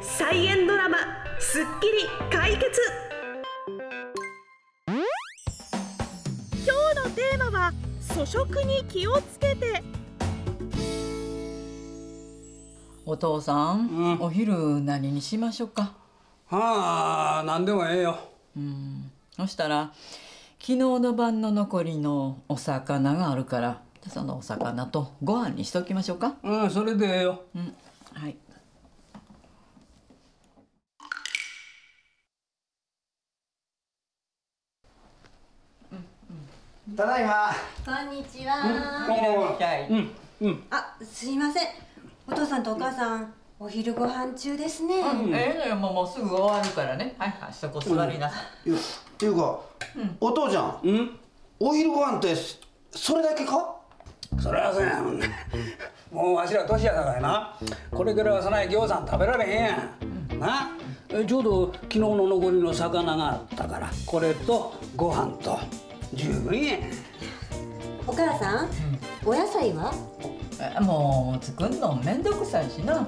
再演ドラマ「スッキリ解決」。今日のテーマは「粗食に気をつけて」。お父さん、お昼何にしましょうか。はあ、何でもええよ。そしたら昨日の晩の残りのお魚があるから、そのお魚とご飯にしておきましょうか。それでええよ。はい。ただいま。こんにちは。あ、すいません。お父さんとお母さん、お昼ご飯中ですね。ええのよ、もうすぐ終わるからね。はいはい、そこ座りなさい。っていうか、お父ちゃん、お昼ご飯ってそれだけか？それはそうやん。もうわしら年やだからな。これからはそない餃子食べられへんやん。な、ちょうど昨日の残りの魚があったから、これとご飯と十分やん。お母さん、お野菜は？もう作んのめんどくさいしな。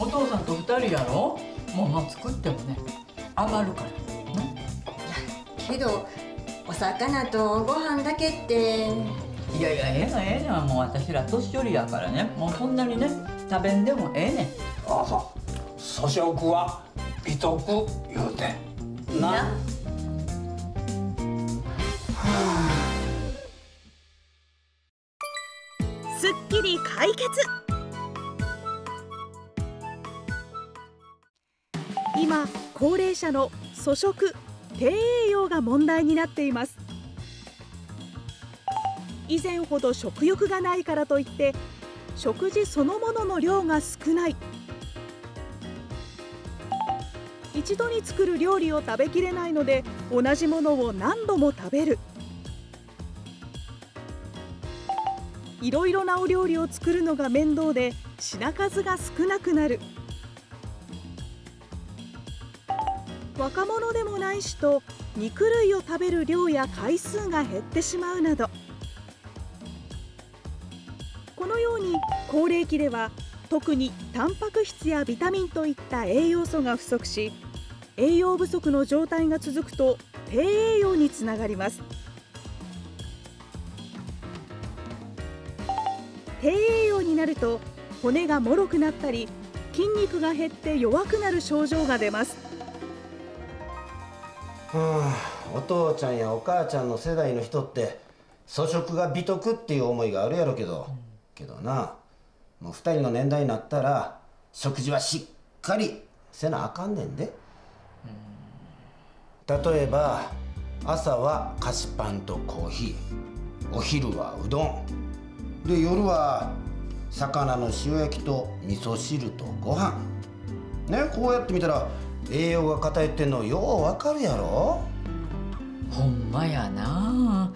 お父さんと二人やろ。もう作ってもね、余るからな。けどお魚とご飯だけって。いやいや、ええのええの。もう私ら年寄りやからね、もうそんなにね食べんでもええねん。ああ、そう。粗食は美徳言うてな。スッキリ解決。今、高齢者の粗食・低栄養が問題になっています。以前ほど食欲がないからといって食事そのものの量が少ない、一度に作る料理を食べきれないので同じものを何度も食べる、いろいろなお料理を作るのが面倒で品数が少なくなる、若者でもないしと肉類を食べる量や回数が減ってしまうなど、このように高齢期では特にタンパク質やビタミンといった栄養素が不足し、栄養不足の状態が続くと低栄養につながります。低栄養になると骨がもろくなったり筋肉が減って弱くなる症状が出ます。お父ちゃんやお母ちゃんの世代の人って粗食が美徳っていう思いがあるやろけど、な、もう2人の年代になったら食事はしっかりせなあかんねんで。例えば朝は菓子パンとコーヒー、お昼はうどんで、夜は魚の塩焼きと味噌汁とご飯ね。こうやって見たら栄養が偏ってんのようわかるやろ。ほんまやな。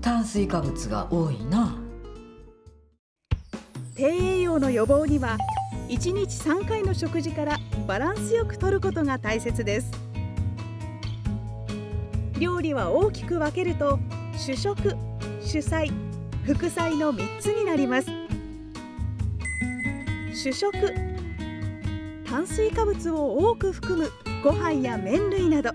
炭水化物が多いな。低栄養の予防には1日3回の食事からバランスよくとることが大切です。料理は大きく分けると主食、主菜、副菜の3つになります。主食、炭水化物を多く含むご飯や麺類など。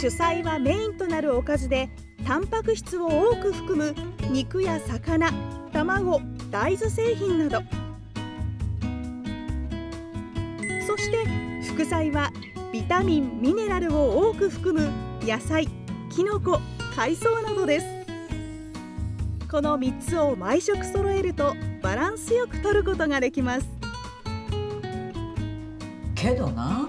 主菜はメインとなるおかずでタンパク質を多く含む肉や魚、卵、大豆製品など。そして副菜はビタミン、ミネラルを多く含む野菜、きのこ、海藻などです。この3つを毎食揃えるとバランスよくとることができます。けどな、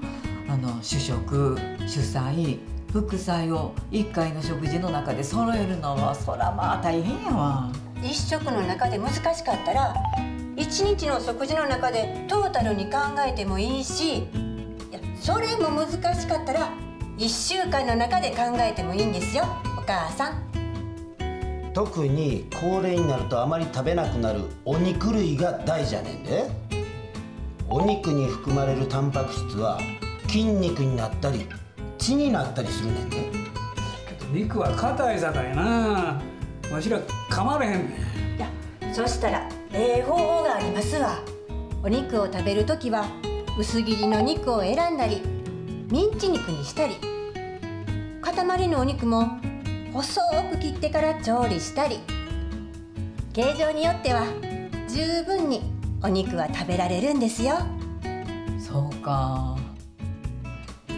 主食、主菜、副菜を1回の食事の中で揃えるのはそらまあ大変やわ。1食の中で難しかったら1日の食事の中でトータルに考えてもいいし、それも難しかったら1週間の中で考えてもいいんですよ、お母さん。特に高齢になるとあまり食べなくなるお肉類が大事やねんで。お肉に含まれるタンパク質は筋肉になったり血になったりするねんで。けど肉は硬いさかいな、わしら噛まれへんねん。そしたら方法がありますわ。お肉を食べるときは薄切りの肉を選んだりミンチ肉にしたり、塊のお肉も細く切ってから調理したり、形状によっては十分にお肉は食べられるんですよ。そうか。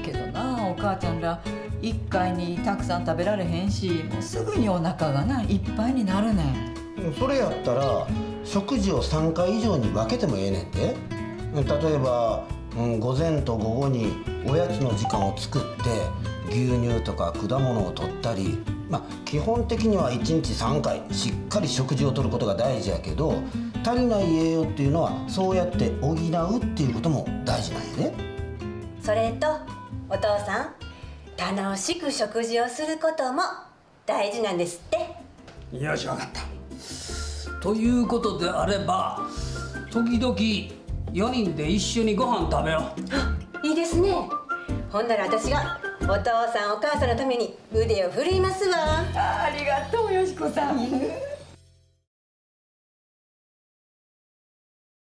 けどな、お母ちゃんら一回にたくさん食べられへんし、もうすぐにお腹がないっぱいになるねん。それやったら食事を3回以上に分けてもええねんて。例えば、午前と午後におやつの時間を作って牛乳とか果物を取ったり、基本的には1日3回しっかり食事をとることが大事やけど、足りない栄養っていうのはそうやって補うっていうことも大事なんやね。それとお父さん、楽しく食事をすることも大事なんですって。よし、分かった。ということであれば、時々4人で一緒にご飯食べよう。いいですね。ほんなら私がお父さんお母さんのために腕を振るいますわ。 ありがとうよしこさん。